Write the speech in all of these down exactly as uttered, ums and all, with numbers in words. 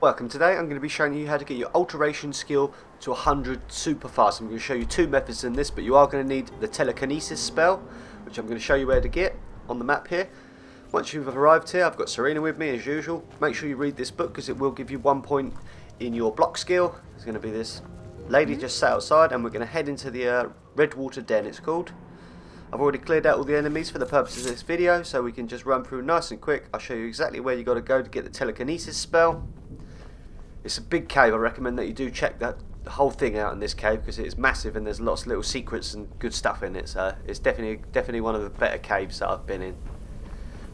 Welcome. Today I'm going to be showing you how to get your Alteration skill to one hundred super fast. I'm going to show you two methods in this, but you are going to need the Telekinesis spell, which I'm going to show you where to get on the map here. Once you've arrived here, I've got Serena with me as usual. Make sure you read this book because it will give you one point in your block skill. It's going to be this lady mm-hmm. just sat outside, and we're going to head into the uh, Redwater Den, it's called. I've already cleared out all the enemies for the purposes of this video, so we can just run through nice and quick. I'll show you exactly where you got to go to get the Telekinesis spell. It's a big cave. I recommend that you do check that the whole thing out in this cave because it's massive and there's lots of little secrets and good stuff in it. So it's definitely definitely one of the better caves that I've been in. So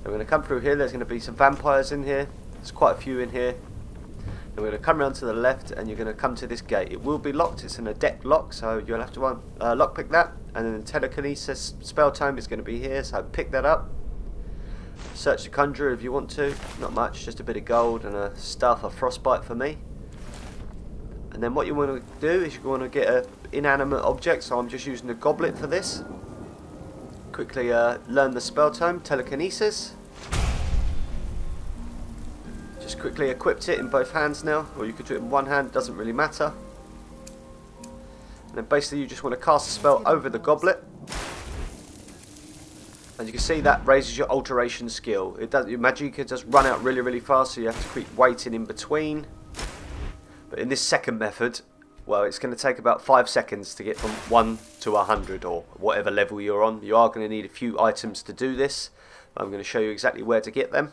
we're going to come through here. There's going to be some vampires in here. There's quite a few in here. And we're going to come round to the left and you're going to come to this gate. It will be locked. It's an adept lock, so you'll have to uh, lockpick that. And then the telekinesis spell tome is going to be here, so pick that up. Search the conjurer if you want to. Not much, just a bit of gold and a staff of frostbite for me. And then what you want to do is you want to get an inanimate object, so I'm just using a goblet for this. Quickly uh, learn the spell tome, telekinesis. Just quickly equipped it in both hands now, or you could do it in one hand, it doesn't really matter. And then basically you just want to cast a spell over the goblet. And you can see that raises your alteration skill. It does, your magic can just run out really, really fast, so you have to keep waiting in between. But in this second method, well, it's going to take about five seconds to get from one to one hundred or whatever level you're on. You are going to need a few items to do this. I'm going to show you exactly where to get them.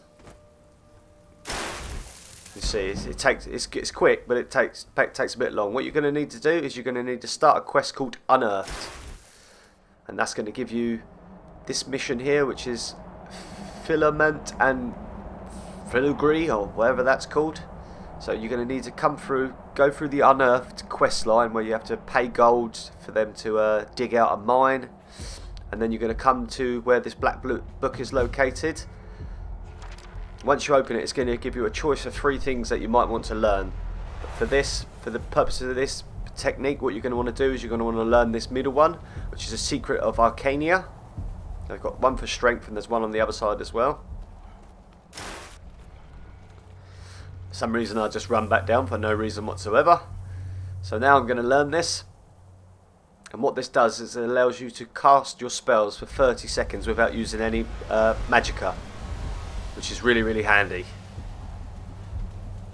You see, it takes it's, it's quick, but it takes it takes a bit long. What you're going to need to do is you're going to need to start a quest called Unearthed, and that's going to give you this mission here, which is Filament and Filigree, or whatever that's called. So you're going to need to come through, go through the Unearthed quest line where you have to pay gold for them to uh, dig out a mine. And then you're going to come to where this black book is located. Once you open it, it's going to give you a choice of three things that you might want to learn. But for this, for the purposes of this technique, what you're going to want to do is you're going to want to learn this middle one, which is a Secret of Arcana. I've got one for strength and there's one on the other side as well. For some reason I just run back down for no reason whatsoever. So now I'm going to learn this. And what this does is it allows you to cast your spells for thirty seconds without using any uh, magicka, which is really, really handy.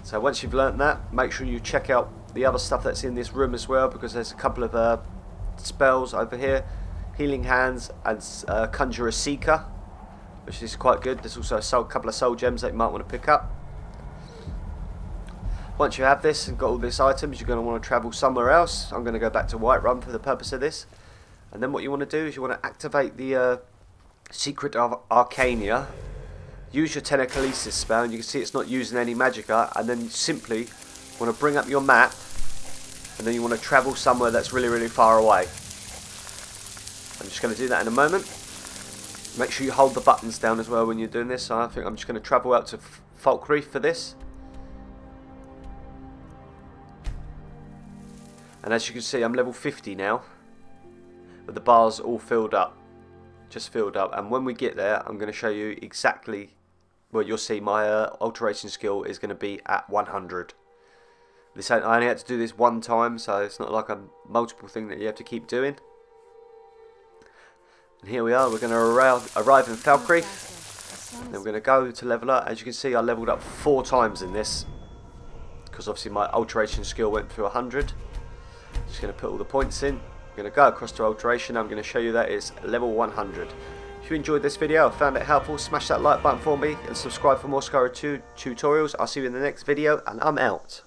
So once you've learnt that, make sure you check out the other stuff that's in this room as well, because there's a couple of uh, spells over here. Healing Hands and uh, Conjurer Seeker, which is quite good. There's also a couple of soul gems that you might want to pick up. Once you have this and got all these items, you're going to want to travel somewhere else. I'm going to go back to Whiterun for the purpose of this. And then what you want to do is you want to activate the uh, Secret of Arcana. Use your Telekinesis spell, and you can see it's not using any magicka. And then you simply want to bring up your map, and then you want to travel somewhere that's really, really far away. I'm just going to do that in a moment. Make sure you hold the buttons down as well when you're doing this. So I think I'm just going to travel out to Falkreath for this. And as you can see, I'm level fifty now. But the bar's all filled up. Just filled up. And when we get there, I'm going to show you exactly... Well, you'll see my uh, alteration skill is going to be at one hundred. This, I only had to do this one time, so it's not like a multiple thing that you have to keep doing. And here we are, we're going to arrive, arrive in Falkreath. Then we're going to go to level up. As you can see, I leveled up four times in this, because obviously my alteration skill went through one hundred. Just going to put all the points in. I'm going to go across to alteration. I'm going to show you that it's level one hundred. If you enjoyed this video or found it helpful, smash that like button for me and subscribe for more Skyrim two tutorials. I'll see you in the next video, and I'm out.